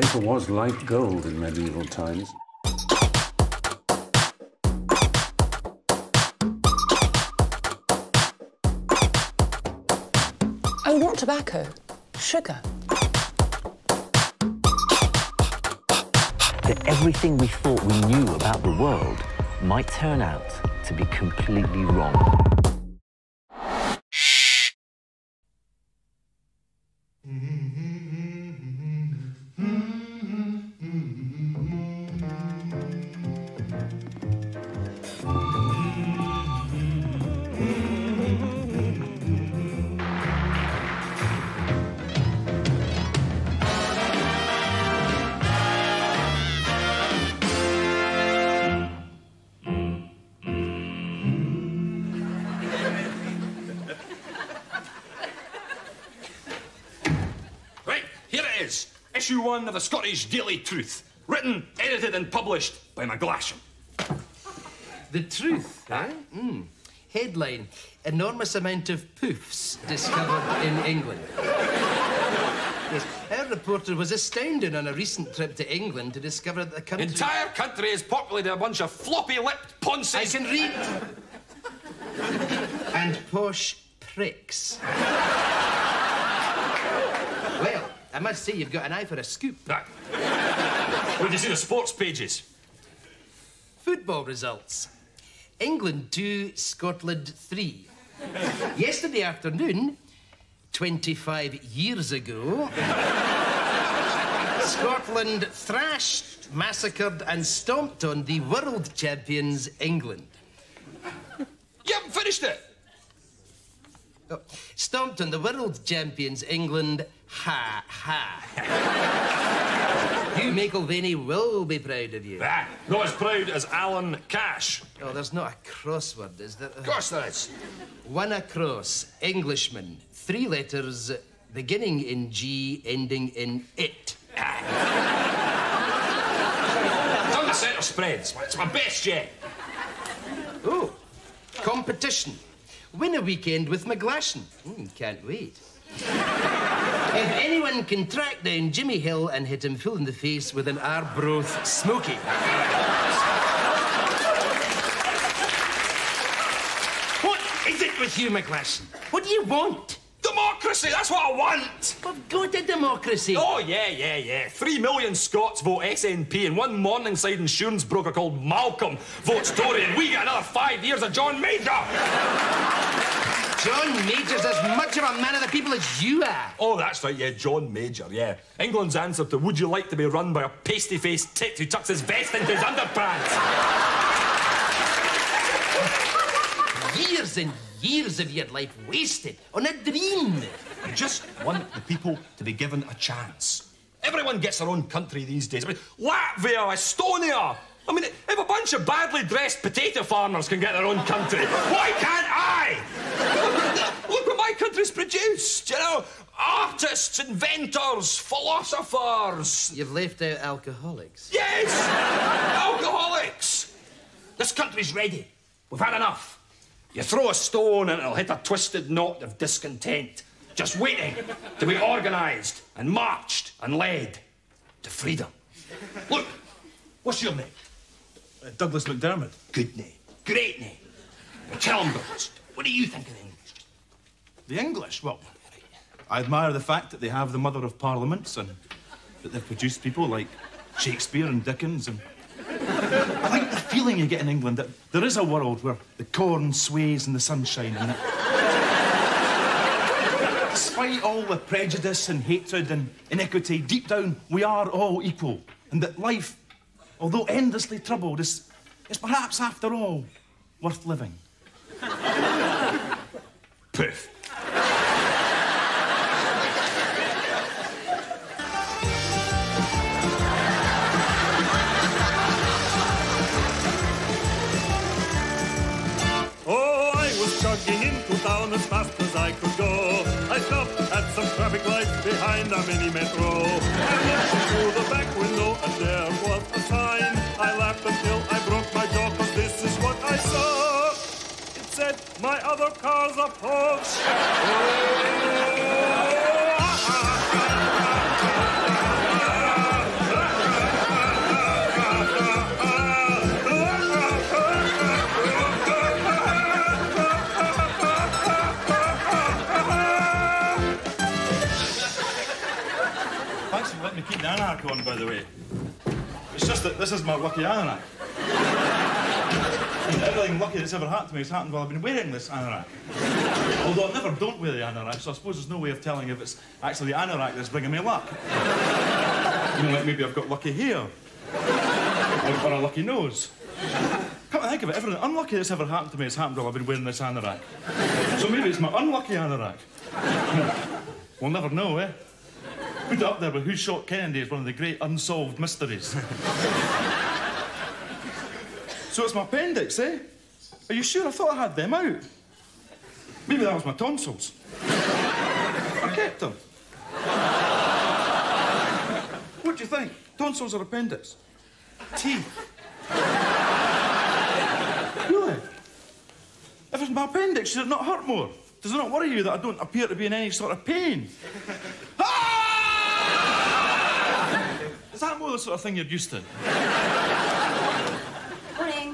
Paper was like gold in medieval times. I want tobacco, sugar. That everything we thought we knew about the world might turn out to be completely wrong. Issue 1 of the Scottish Daily Truth, written, edited and published by McGlashan. The truth, eh? Mm. Headline, enormous amount of poofs discovered in England. Yes, our reporter was astounded on a recent trip to England to discover that the country... entire country is populated by a bunch of floppy-lipped ponces... I can read... and posh pricks. I must say, you've got an eye for a scoop. Right. What did you see the sports pages? Football results. England 2, Scotland 3. Yesterday afternoon, 25 years ago, Scotland thrashed, massacred and stomped on the world champions, England. You haven't finished it! Oh, stomped on the world champions, England. Ha, ha. You, McIlvany, will be proud of you. Ah, not as proud as Alan Cash. Oh, there's not a crossword, is there? Of course there is. One across, Englishman. 3 letters, beginning in G, ending in it. Ah. I've done the centre spreads. It's my best yet. Oh, competition. Win a weekend with McGlashan. Can't wait. If anyone can track down Jimmy Hill and hit him full in the face with an Arbroath Smokey. What is it with you, McGlashan? What do you want? Democracy, that's what I want! We've got a democracy. Oh, yeah. 3 million Scots vote SNP and one Morningside insurance broker called Malcolm votes Tory and we get another 5 years of John Major! John Major's as much of a man of the people as you are. Oh, that's right, yeah, John Major, yeah. England's answer to would you like to be run by a pasty-faced tit who tucks his vest into his underpants? Years and years of your life wasted on a dream. I just want the people to be given a chance. Everyone gets their own country these days. I mean, Latvia, Estonia. I mean, if a bunch of badly dressed potato farmers can get their own country, why can't I? Look what my country's produced, you know? Artists, inventors, philosophers. You've left out alcoholics. Yes! Alcoholics! This country's ready. We've had enough. You throw a stone and it'll hit a twisted knot of discontent, just waiting to be organised and marched and led to freedom. Look, what's your name? Douglas McDermott. Good name. Great name. Callum, what do you think of the English? The English? Well, I admire the fact that they have the mother of parliaments and that they've produced people like Shakespeare and Dickens and... I think the feeling you get in England that there is a world where the corn sways in the sunshine and that... Despite all the prejudice and hatred and inequity, deep down, we are all equal and that life, although endlessly troubled, is perhaps, after all, worth living. Poof. Oh, I was chugging into town as fast as I could go. I stopped at some traffic lights behind a mini metro. I looked through the back window and there was a sign. I laughed until I broke my jaw, 'cause this is what I saw. It said, my other car's a Porsche. Oh, almanac on, by the way. It's just that this is my lucky almanac. And everything lucky that's ever happened to me has happened while I've been wearing this anorak. Although I never don't wear the anorak, so I suppose there's no way of telling if it's actually the anorak that's bringing me luck. You know, like maybe I've got lucky hair. Or a lucky nose. Come to think of it, everything unlucky that's ever happened to me has happened while I've been wearing this anorak. So maybe it's my unlucky anorak. We'll never know, eh? Put it up there with Who Shot Kennedy is one of the great unsolved mysteries. So it's my appendix, eh? Are you sure? I thought I had them out. Maybe that was my tonsils. I kept them. What do you think? Tonsils or appendix? Teeth. Really? If it's my appendix, should it not hurt more? Does it not worry you that I don't appear to be in any sort of pain? Is that more the sort of thing you're used to?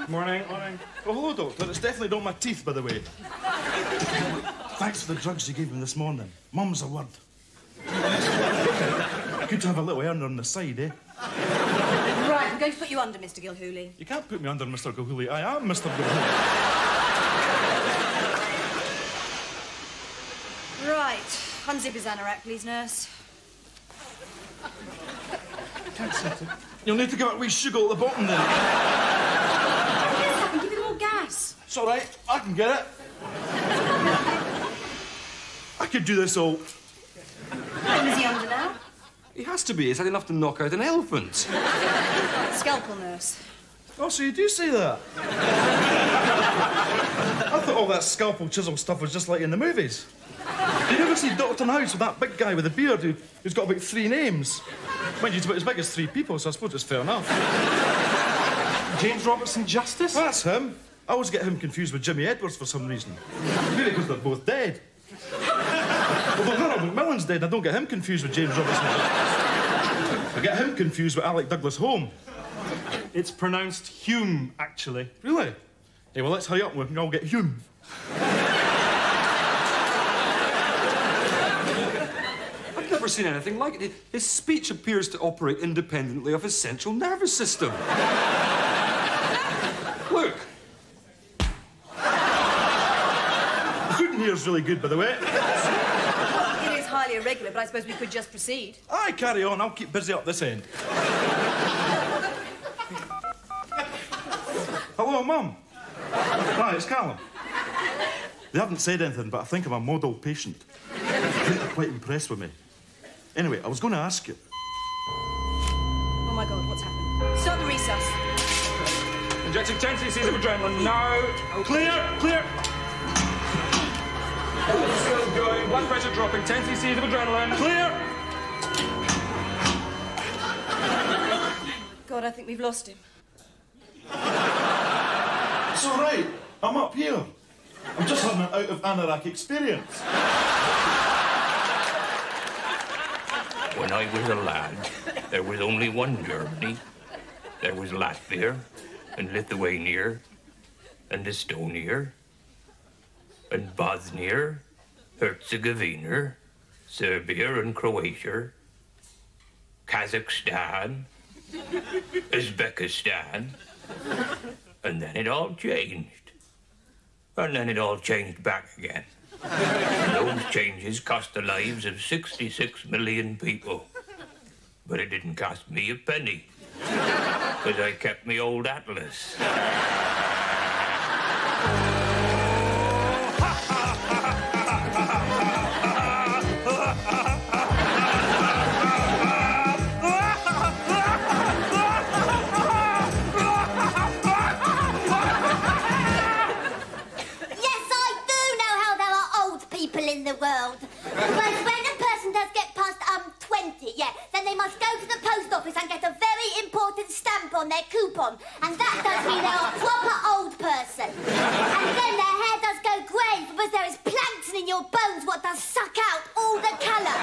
Morning. Morning. Oh, hello, Doctor. It's definitely not my teeth, by the way. Thanks for the drugs you gave me this morning. Mum's a word. Good to have a little earner on the side, eh? Right, I'm going to put you under, Mr. Gilhooly. You can't put me under, Mr. Gilhooly. I am Mr. Gilhooly. Right. Unzip his anorak, please, nurse. Can't set it. You'll need to give it a wee sugar at the bottom, then. It's all right. I can get it. I could do this all. When is he under now? He has to be. He's had enough to knock out an elephant. Scalpel, nurse. Oh, so you do see that? I thought all that scalpel chisel stuff was just like in the movies. Did you ever see Doctor House with that big guy with a beard who's got about 3 names? Mind you, he's about as big as 3 people, so I suppose it's fair enough. James Robertson Justice? Well, that's him. I always get him confused with Jimmy Edwards for some reason. Maybe because they're both dead. Although Harold Macmillan's dead, I don't get him confused with James Robertson. I get him confused with Alec Douglas Home. It's pronounced Hume, actually. Really? Hey, well, let's hurry up and we can all get Hume. I've never seen anything like it. His speech appears to operate independently of his central nervous system. Look. Here's really good, by the way. Well, it is highly irregular, but I suppose we could just proceed. Aye, carry on. I'll keep busy up this end. Hello, Mum. Hi, it's Callum. They haven't said anything, but I think I'm a model patient. I think they're quite impressed with me. Anyway, I was going to ask you. Oh, my God, what's happened? Start the recess. Injecting 10 cc's of adrenaline. No. Clear, clear. Still going, blood pressure dropping, 10 cc's of adrenaline. Clear! God, I think we've lost him. It's all right. I'm up here. I'm just having an out-of-anorak experience. When I was a lad, there was only one Germany. There was Latvia, and Lithuania, and Estonia. And Bosnia, Herzegovina, Serbia and Croatia, Kazakhstan, Uzbekistan, and then it all changed. And then it all changed back again. And those changes cost the lives of 66 million people. But it didn't cost me a penny, because I kept my old atlas. World. But when a person does get past 20, yeah, then they must go to the post office and get a very important stamp on their coupon, and that does mean they are a proper old person. And then their hair does go grey because there is plankton in your bones what does suck out all the colour.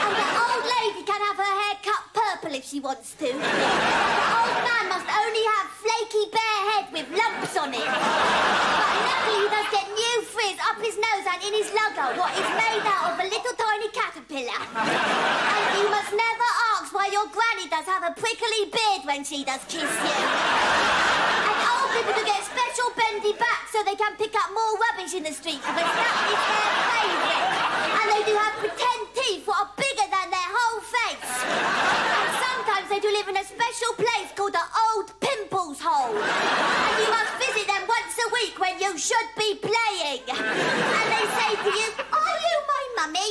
And the old lady can have her hair cut purple if she wants to. But the old man must only have flaky bare head with lumps on it. But luckily he does get new frizz up his nose and in his lugger, what is made out of a little tiny caterpillar. And you must never ask what why your granny does have a prickly beard when she does kiss you. And old people do get special bendy backs so they can pick up more rubbish in the street because that is their favourite. And they do have pretend teeth that are bigger than their whole face. And sometimes they do live in a special place called the Old Pimples Hole. And you must visit them once a week when you should be playing. And they say to you, "Are you my mummy?"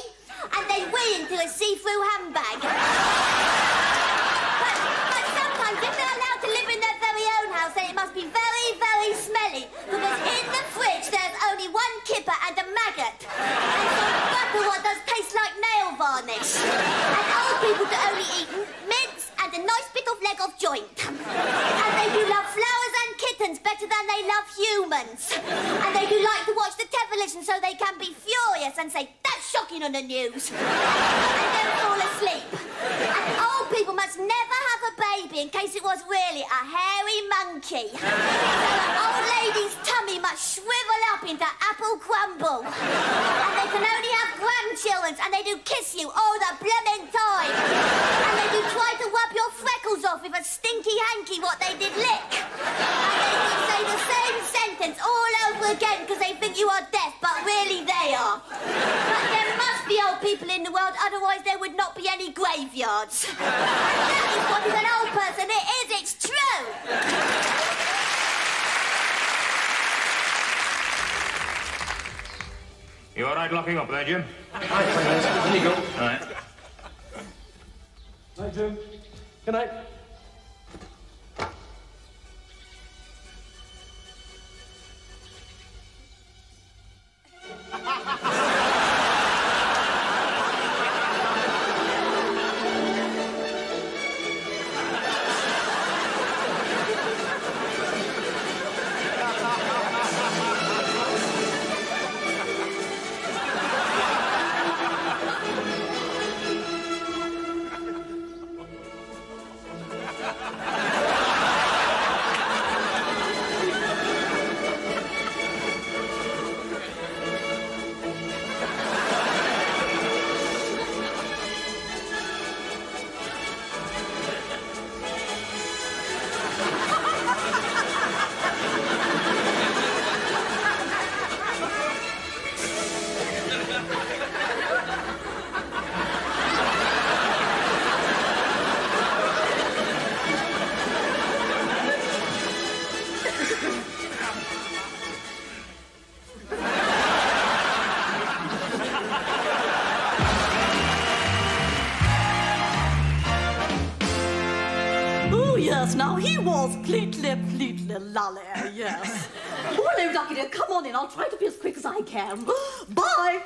And they wee into a see-through handbag. But sometimes, if they're allowed to live in their very own house, then it must be very, very smelly, because in the fridge there's only one kipper and a maggot, and some butter what does taste like nail varnish. And old people do only eat mince and a nice bit of leg of joint. And they do love flowers and kittens better than they love humans. And they do like to watch the television so they can be furious and say, "Shocking on the news," and then fall asleep. And old people must never have a baby in case it was really a hairy monkey. So an old lady's tummy must shrivel up into apple crumble. And they can only have grandchildren, and they do kiss you all the blooming time. And they do try to rub your freckles off with a stinky hanky what they did lick. And they do say the same sentence all over again because they think you are deaf, but really they are. But there must be old people in the world, otherwise there would not be any graveyards. And that is what is an old person. It is, it's true. You all right locking up there, Jim? There you go. All right. Night, Jim. Good night. Now, he was pleatly lolly, yes. Oh, hello, Ducky dear, come on in. I'll try to be as quick as I can. Bye!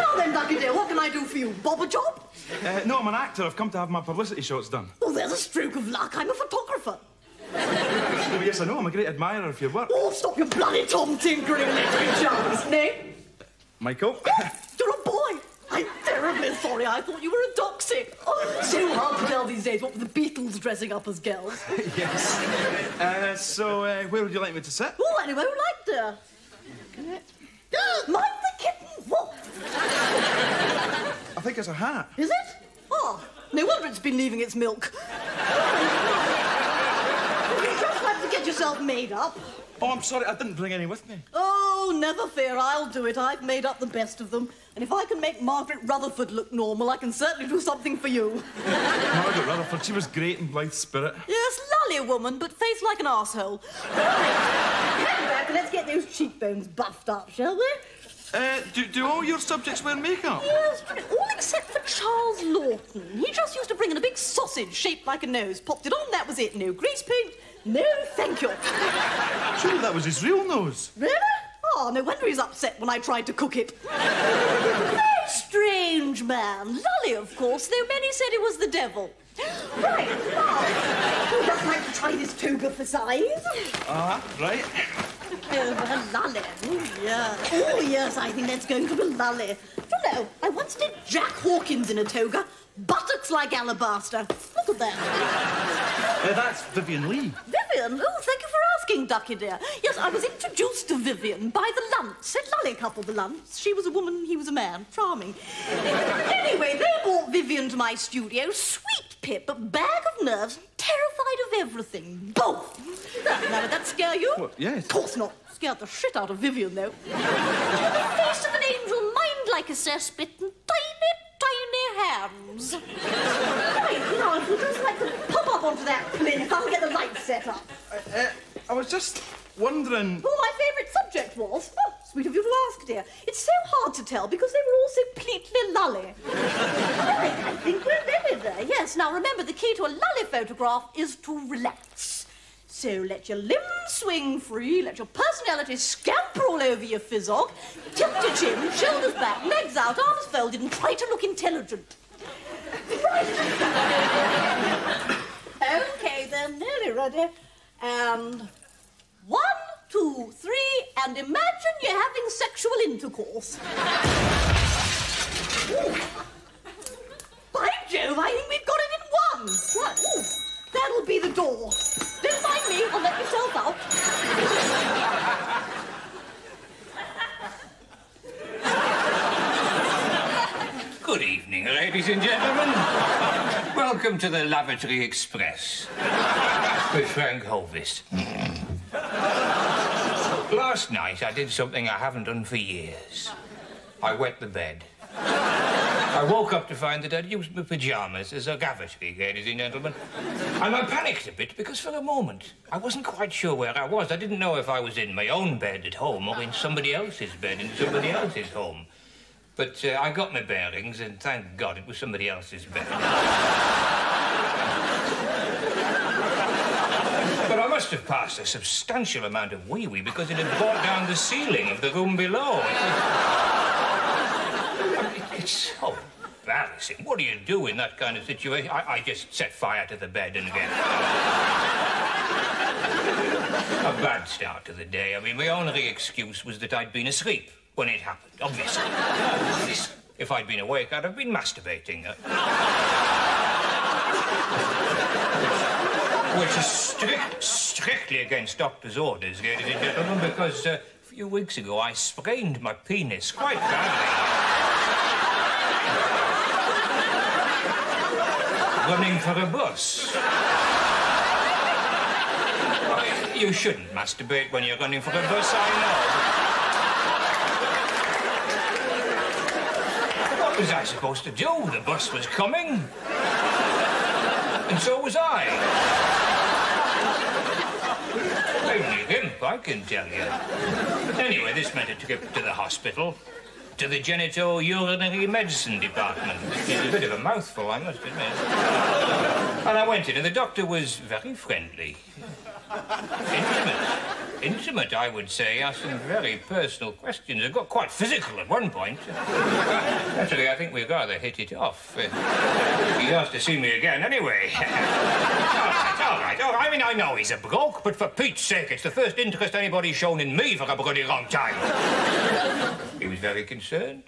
Now then, Ducky dear, what can I do for you? Bob a job? No, I'm an actor. I've come to have my publicity shots done. Oh, there's a stroke of luck. I'm a photographer. Oh, yes, I know. I'm a great admirer of your work. Oh, stop your bloody tom-tinkering, little chums. Nay? Michael? Yes, you're a boy. I'm terribly sorry. I thought you were a doxy. Oh, so hard to tell these days, what with the Beatles dressing up as girls. Yes. So, where would you like me to sit? Oh, anywhere you like there. Mind the kitten. What? I think it's a hat. Is it? Oh, no wonder it's been leaving its milk. You just have to get yourself made up. Oh, I'm sorry, I didn't bring any with me. Oh, never fear, I'll do it. I've made up the best of them. And if I can make Margaret Rutherford look normal, I can certainly do something for you. Margaret Rutherford, she was great in blithe spirit. Yes, lolly woman, but faced like an arsehole. Right, let's get those cheekbones buffed up, shall we? Do all your subjects wear makeup? Yes, all except for Charles Lawton. He just used to bring in a big sausage shaped like a nose, popped it on, that was it. No grease paint, no thank you. Surely that was his real nose. Really? Oh, no wonder he's upset when I tried to cook it. Very strange man. Lolly, of course, though many said it was the devil. Right, now, we'd just like to try this toga for size. Right. Oh, a lolly. Oh, yes. Oh, yes, I think that's going to be lolly. Hello, I once did Jack Hawkins in a toga. Buttocks like alabaster. Look at that. That's Vivian Lee. Vivian? Vivian. Oh, thank you for asking, ducky dear. Yes, I was introduced to Vivian by the Lunts. A lovely couple, the Lunts. She was a woman, he was a man. Charming. Anyway, they brought Vivian to my studio. Sweet Pip, a bag of nerves, terrified of everything. Both. Now, did that scare you? Well, yes. Of course not. Scared the shit out of Vivian, though. The face of an angel, mind like a cesspit, and tiny, tiny hands. Right, now, if you just like to pop up onto that plinth, I'll get the light set up. I was just wondering... Oh, my favourite subject was... Oh, sweet of you to ask, dear. It's so hard to tell because they were all so pleatly lully. I think we're vivid there. Yes, now, remember, the key to a lully photograph is to relax. So let your limbs swing free, let your personality scamper all over your fizzog, tilt your chin, shoulders back, legs out, arms folded, and try to look intelligent. Right. OK, then, nearly ready. And 1, 2, 3, and imagine you're having sexual intercourse. By Jove, I think we've got it in one. Right. Ooh. That'll be the door. Don't mind me, I'll let yourself out. Good evening, ladies and gentlemen. Welcome to the Lavatory Express. With Frank Hovis. Last night, I did something I haven't done for years. I wet the bed. I woke up to find that I'd used my pyjamas as a lavatory, ladies and gentlemen. And I panicked a bit because for a moment I wasn't quite sure where I was. I didn't know if I was in my own bed at home or in somebody else's bed in somebody else's home. But I got my bearings and thank God it was somebody else's bed. But I must have passed a substantial amount of wee-wee because it had brought down the ceiling of the room below. I mean, it's so embarrassing. What do you do in that kind of situation? I just set fire to the bed and get... A bad start to the day. I mean, my only excuse was that I'd been asleep when it happened, obviously. If I'd been awake, I'd have been masturbating. Which is strictly against doctor's orders, ladies and gentlemen, because a few weeks ago I sprained my penis quite badly. Running for a bus. You shouldn't masturbate when you're running for a bus, I know. What was I supposed to do? The bus was coming. And so was I. Only himp, I can tell you. But anyway, this meant a trip to the hospital, to the genito-urinary medicine department. It's a bit of a mouthful, I must admit. And I went in, and the doctor was very friendly. Intimate, I would say, asked some very personal questions. It got quite physical at one point. Actually, I think we rather hit it off. He asked to see me again anyway. All right. I mean, I know he's a bloke, but for Pete's sake, it's the first interest anybody's shown in me for a bloody long time. He was very concerned.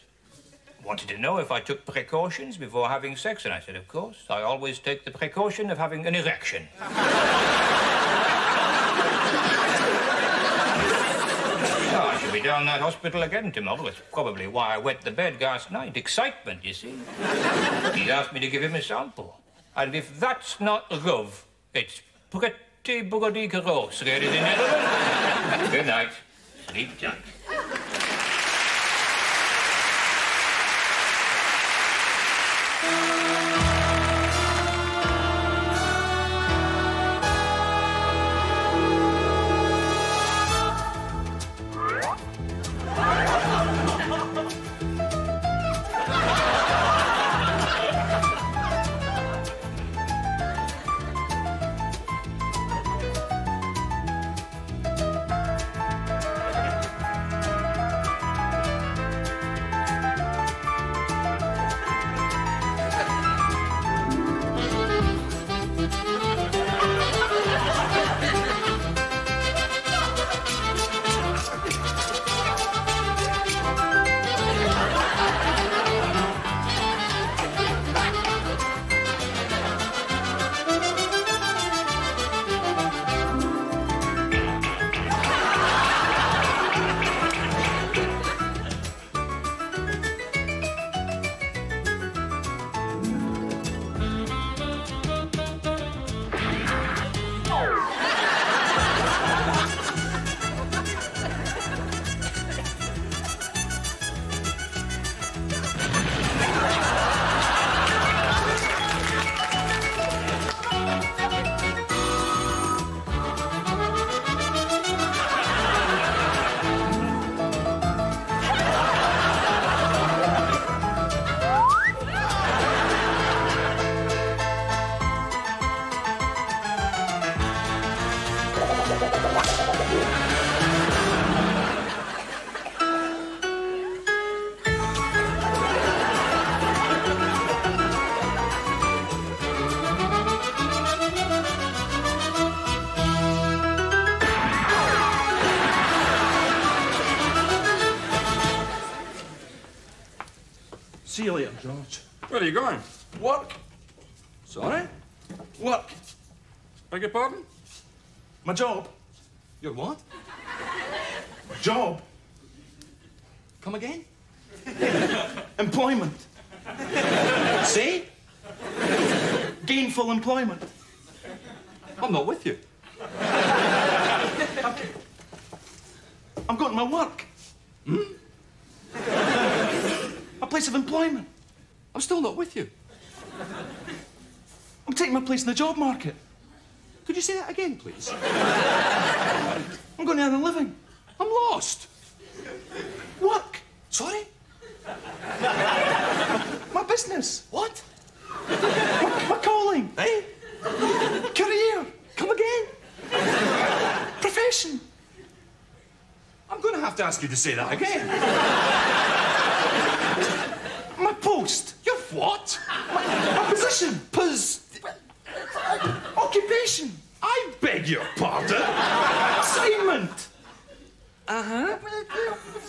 Wanted to know if I took precautions before having sex, and I said, of course, I always take the precaution of having an erection. Oh, I should be down that hospital again tomorrow. That's probably why I wet the bed last night. Excitement, you see. He's asked me to give him a sample. And if that's not love, it's pretty bloody gross, ladies and gentlemen. Good night. Sleep tight. See you later, George. Where are you going? Work. Sorry? Work. Beg your pardon? My job. Your what? Job. Come again? Employment. See? Gainful employment. I'm not with you. I've got my work. Hmm? My place of employment. I'm still not with you. I'm taking my place in the job market. Could you say that again, please? I'm going to earn a living. I'm lost. Work. Sorry? My business. What? My calling. Eh? Career. Come again. Profession. I'm going to have to ask you to say that again. My post. Your what? My position. Occupation. I beg your pardon. Assignment. Uh-huh.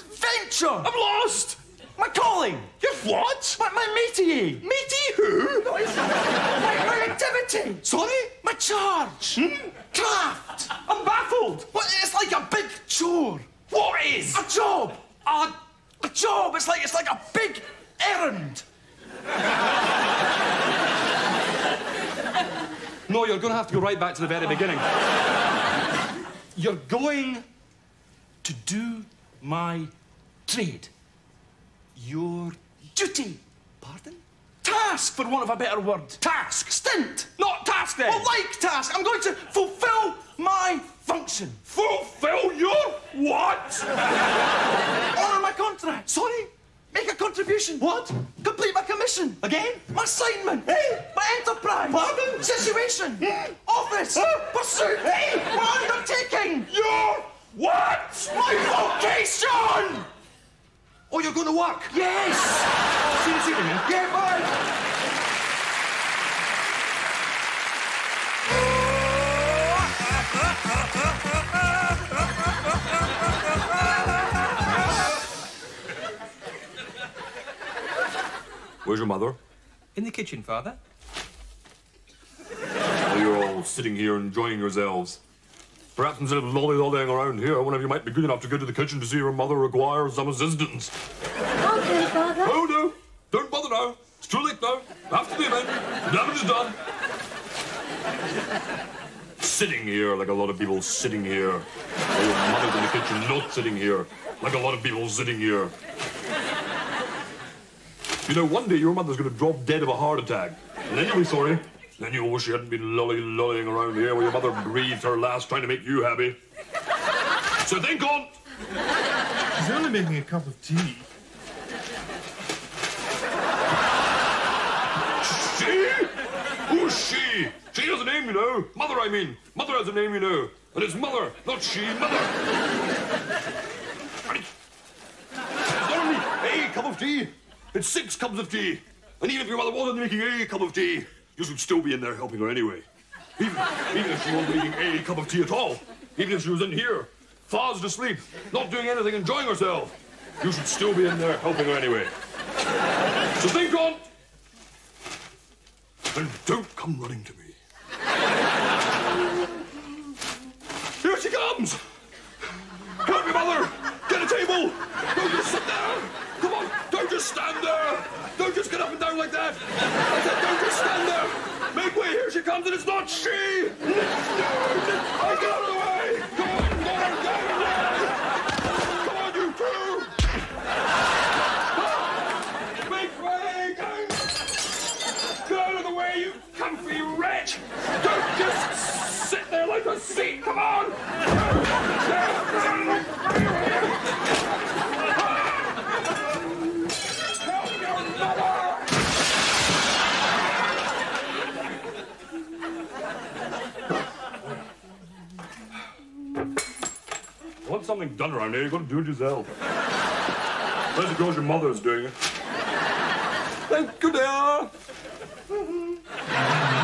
Venture. I'm lost. My calling. Your what? My métier. Métier who? No, my activity. Sorry? My charge. Hmm? Craft. I'm baffled. Well, it's like a big chore. What is? A job. A job. It's like a big errand. No, you're going to have to go right back to the very beginning. You're going to do my trade. Your duty. Pardon? Task, for want of a better word. Task. Stint. Not task, then. Well, like task. I'm going to fulfil my function. Fulfil your what? Honour my contract. Sorry? Make a contribution. What? Complete my commission. Again? My assignment. Hey? My enterprise. Pardon? Situation. Hmm? Office. Pursuit. Hey? My undertaking. Your what? My vocation! Oh, you're going to work? Yes! See you this evening, man. Yeah, bye! Where's your mother? In the kitchen, Father. Well, you're all sitting here enjoying yourselves. Perhaps instead of lollying around here, one of you might be good enough to go to the kitchen to see your mother requires some assistance. Okay, Father. Oh, no. Don't bother now. It's too late now. After the event, damage is done. Sitting here like a lot of people sitting here. Or your mother's in the kitchen not sitting here like a lot of people sitting here. You know, one day your mother's going to drop dead of a heart attack. And then you'll be sorry. Then you wish you hadn't been lollying around here while your mother breathed her last trying to make you happy. So think on! She's only making a cup of tea. She? Who's she? She has a name, you know. Mother, I mean. Mother has a name, you know. And it's mother, not she, mother. And it's not only a cup of tea. It's 6 cups of tea. And even if your mother wasn't making a cup of tea, you should still be in there helping her anyway. Even if she wasn't eating a cup of tea at all, even if she was in here, fast asleep, not doing anything, enjoying herself, you should still be in there helping her anyway. So think on. And don't come running to me. Here she comes! Help me, Mother! Get a table! Don't just sit there! Come on, don't just stand there! Don't just get up and down like that! I said, don't just stand there! Make way, here she comes, and it's not she! It's no! I get out of the way! Come on, come on, you two! Make way, guys! Get out of the way, you comfy wretch! Don't just sit there like a seat! Come on! Want something done around here, you've got to do it yourself. Where's the girl your mother's doing it? Good day.